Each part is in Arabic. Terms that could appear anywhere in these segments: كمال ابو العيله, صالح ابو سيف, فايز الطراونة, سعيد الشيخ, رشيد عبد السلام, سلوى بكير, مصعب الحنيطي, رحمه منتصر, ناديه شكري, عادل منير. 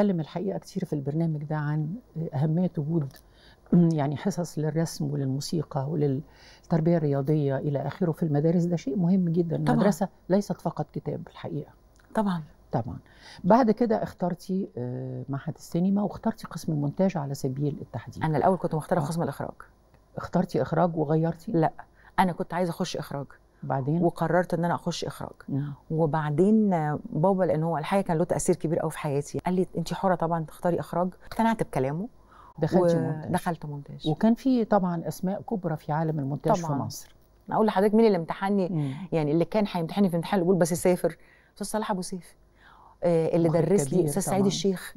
اتكلم الحقيقه كتير في البرنامج ده عن اهميه وجود يعني حصص للرسم وللموسيقى وللتربيه الرياضيه الى اخره في المدارس. ده شيء مهم جدا. طبعًا. المدرسه ليست فقط كتاب الحقيقه. طبعا طبعا. بعد كده اخترتي معهد السينما واخترتي قسم المونتاج على سبيل التحديد. انا الاول كنت مختاره قسم الاخراج. اخترتي اخراج وغيرتي؟ لا، انا كنت عايزه اخش اخراج. بعدين وقررت ان انا اخش اخراج. وبعدين بابا، لان هو الحقيقه كان له تاثير كبير قوي في حياتي، قال لي انت حره طبعا تختاري اخراج. اقتنعت بكلامه، دخلت مونتاج. وكان في طبعا اسماء كبرى في عالم المونتاج طبعًا في مصر. انا اقول لحضرتك مين اللي امتحني؟ يعني اللي كان هيمتحني في امتحان يقول بس سافر، استاذ صالح ابو سيف اللي درس لي، استاذ سعيد الشيخ.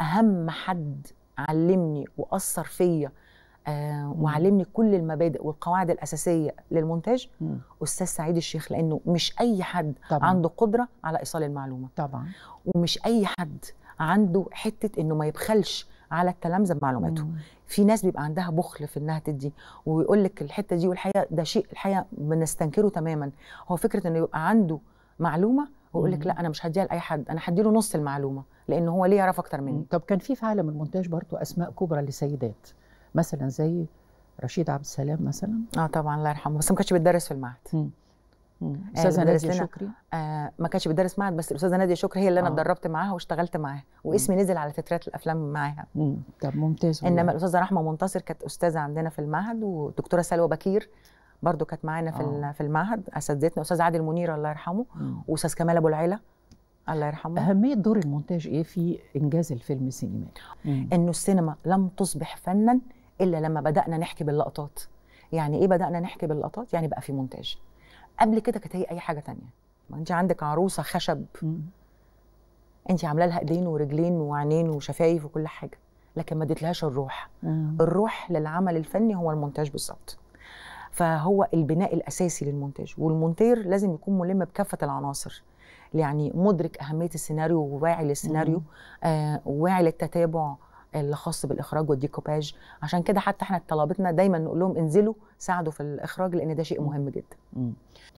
اهم حد علمني واثر فيا وعلمني كل المبادئ والقواعد الاساسيه للمونتاج استاذ سعيد الشيخ، لانه مش اي حد طبعًا عنده قدره على ايصال المعلومه طبعا، ومش اي حد عنده حته انه ما يبخلش على التلامذه بمعلوماته. في ناس بيبقى عندها بخل في انها تدي ويقول لك الحته دي، والحقيقه ده شيء الحقيقه بنستنكره تماما. هو فكره انه يبقى عنده معلومه ويقول لك لا انا مش هديها لاي حد، انا هديله نص المعلومه لان هو ليه يعرف اكتر مني. طب كان في عالم المونتاج برضو اسماء كبرى لسيدات، مثلا زي رشيد عبد السلام مثلا. طبعا الله يرحمه، بس ما كانتش بتدرس في المعهد. الاستاذه ناديه شكري ما كانتش بتدرس معهد، بس الاستاذه ناديه شكري هي اللي انا اتدربت معاها واشتغلت معاها واسمي نزل على تترات الافلام معاها. طب ممتاز. انما الاستاذه رحمه منتصر كانت استاذه عندنا في المعهد، والدكتوره سلوى بكير برضو كانت معانا في المعهد اساتذتنا، استاذ عادل منير الله يرحمه، واستاذ كمال ابو العيله الله يرحمه. اهميه دور المونتاج ايه في انجاز الفيلم السينمائي؟ انه السينما لم تصبح فنا الا لما بدانا نحكي باللقطات. يعني ايه بدانا نحكي باللقطات؟ يعني بقى في مونتاج. قبل كده كانت هي اي حاجه ثانيه. ما انت عندك عروسه خشب، انت عامله لها ايدين ورجلين وعينين وشفايف وكل حاجه، لكن ما اديتلهاش الروح. الروح للعمل الفني هو المونتاج بالظبط. فهو البناء الاساسي للمونتاج، والمونتير لازم يكون ملم بكافه العناصر، يعني مدرك اهميه السيناريو وواعي للسيناريو، واعي للتتابع اللي خاص بالاخراج والديكوباج. عشان كده حتى احنا طلبتنا دايما نقول لهم انزلوا ساعدوا في الاخراج لان ده شيء مهم جدا.